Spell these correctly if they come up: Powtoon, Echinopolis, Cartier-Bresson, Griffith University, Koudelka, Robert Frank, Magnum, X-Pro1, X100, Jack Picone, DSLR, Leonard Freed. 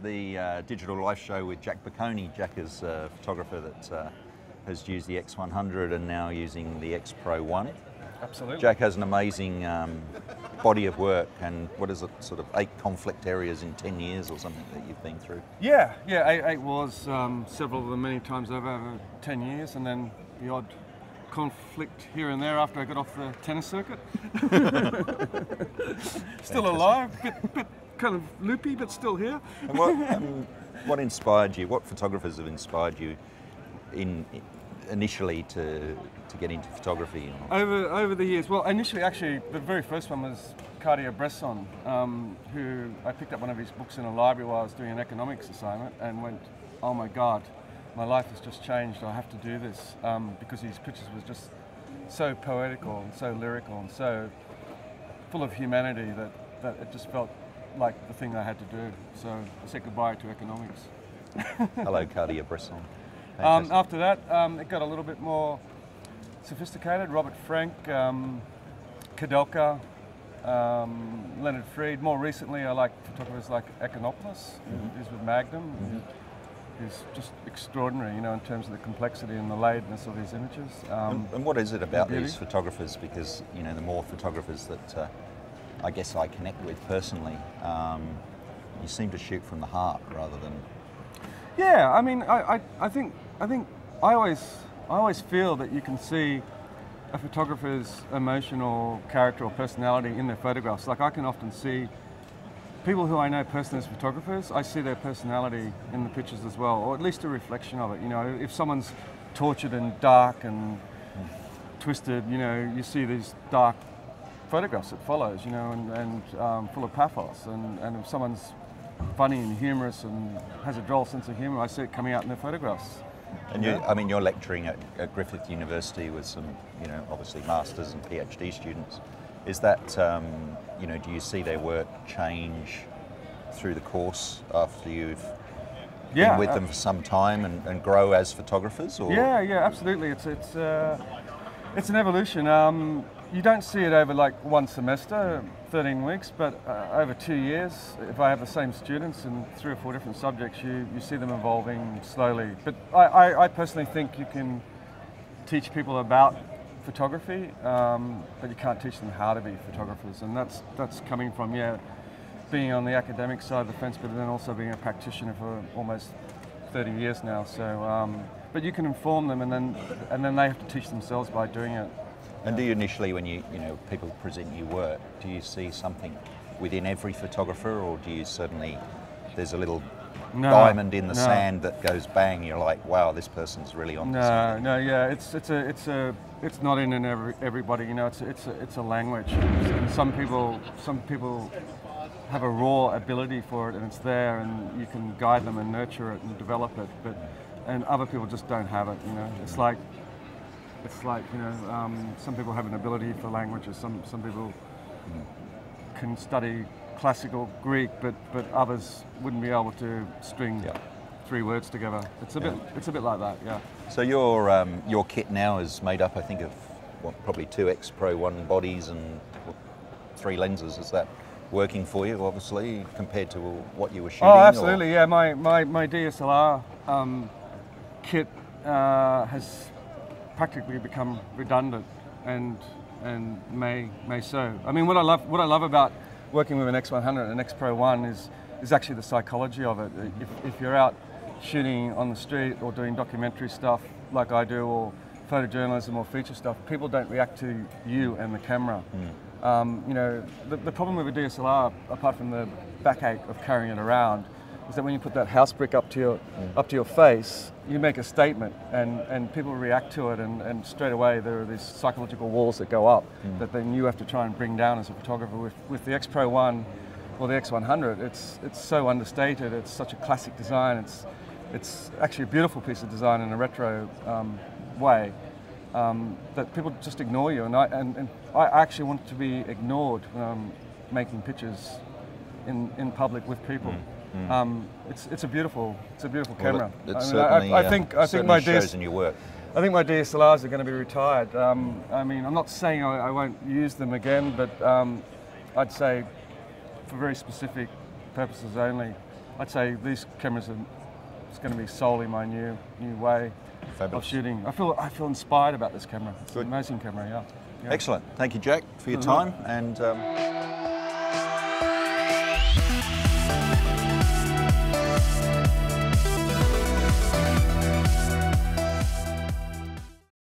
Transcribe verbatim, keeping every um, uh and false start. at the uh, Digital Life Show with Jack Picone. Jack is a photographer that uh, has used the X one hundred and now using the X Pro one. Absolutely. Jack has an amazing um, body of work, and what is it, sort of eight conflict areas in ten years or something that you've been through? Yeah, yeah, eight, eight wars, um, several of them many times over, over ten years, and then the odd conflict here and there after I got off the tennis circuit. Still alive, bit, bit kind of loopy, but still here. And what, um, what inspired you, what photographers have inspired you in, in initially to to get into photography? Over over the years, well, initially actually the very first one was Cartier-Bresson, um, who I picked up one of his books in a library while I was doing an economics assignment and went, oh my God, my life has just changed, I have to do this, um, because his pictures was just so poetical and so lyrical and so full of humanity that, that it just felt like the thing I had to do. So I said goodbye to economics. Hello, Cartier-Bresson. Um, after that, um, it got a little bit more sophisticated. Robert Frank, um, Koudelka, um, Leonard Freed. More recently, I like photographers like Echinopolis, mm-hmm. who's with Magnum, mm-hmm. who's just extraordinary, you know, in terms of the complexity and the laidness of his images. Um, and, and what is it about these photographers? Because, you know, the more photographers that uh, I guess I connect with personally, um, you seem to shoot from the heart rather than... Yeah, I mean, I, I, I think I think I always I always feel that you can see a photographer's emotional character or personality in their photographs. Like, I can often see people who I know personally as photographers, I see their personality in the pictures as well, or at least a reflection of it. You know, if someone's tortured and dark and twisted, you know, you see these dark photographs that follows, you know, and, and um, full of pathos. And, and if someone's funny and humorous and has a droll sense of humor, I see it coming out in their photographs. And you, I mean, you're lecturing at, at Griffith University with some, you know, obviously masters and PhD students. Is that, um, you know, do you see their work change through the course after you've yeah, been with uh, them for some time and, and grow as photographers? Or? Yeah, yeah, absolutely. It's it's uh, it's an evolution. Um, You don't see it over like one semester, thirteen weeks, but uh, over two years, if I have the same students in three or four different subjects, you, you see them evolving slowly. But I, I, I personally think you can teach people about photography, um, but you can't teach them how to be photographers. And that's, that's coming from, yeah, being on the academic side of the fence, but then also being a practitioner for almost thirty years now. So, um, but you can inform them, and then, and then they have to teach themselves by doing it. And do you initially, when you, you know, people present you work, do you see something within every photographer, or do you suddenly, there's a little no, diamond in the no. sand that goes bang, you're like, wow, this person's really on no, something? No, no, yeah, it's it's a, it's a, it's not in an every, everybody, you know, it's, it's, a, it's a language. And some people, some people have a raw ability for it, and it's there, and you can guide them and nurture it and develop it, but, and other people just don't have it, you know, it's like, It's like, you know, um, some people have an ability for languages, some, some people mm. can study classical Greek, but, but others wouldn't be able to string yeah. three words together. It's a, yeah. bit, it's a bit like that, yeah. So your, um, your kit now is made up, I think, of well, probably two X Pro one bodies and three lenses. Is that working for you, obviously, compared to what you were shooting? Oh, absolutely, or? yeah. My, my, my D S L R um, kit uh, has... practically become redundant, and and may may so. I mean, what I love what I love about working with an X one hundred and an X Pro one is is actually the psychology of it. If, if you're out shooting on the street or doing documentary stuff like I do, or photojournalism or feature stuff, people don't react to you and the camera. Mm. Um, you know, the, the problem with a D S L R, apart from the backache of carrying it around, is that when you put that house brick up to your mm. up to your face, you make a statement, and, and people react to it, and, and straight away there are these psychological walls that go up mm. that then you have to try and bring down as a photographer. With, with the X Pro one or the X one hundred, it's it's so understated, it's such a classic design, it's it's actually a beautiful piece of design in a retro um, way, um, that people just ignore you, and I, and, and I actually want to be ignored when I'm making pictures in, in public with people. Mm. Mm. Um, it's it's a beautiful it's a beautiful well, camera. It, it I, mean, certainly, I, I think uh, I think my shows in your work. I think my D S L Rs are going to be retired. Um, I mean, I'm not saying I, I won't use them again, but um, I'd say for very specific purposes only. I'd say these cameras are, it's going to be solely my new new way Fabulous. of shooting. I feel I feel inspired about this camera. It's Good. an amazing camera, yeah. yeah. Excellent. Thank you, Jack, for your mm-hmm. time and. Um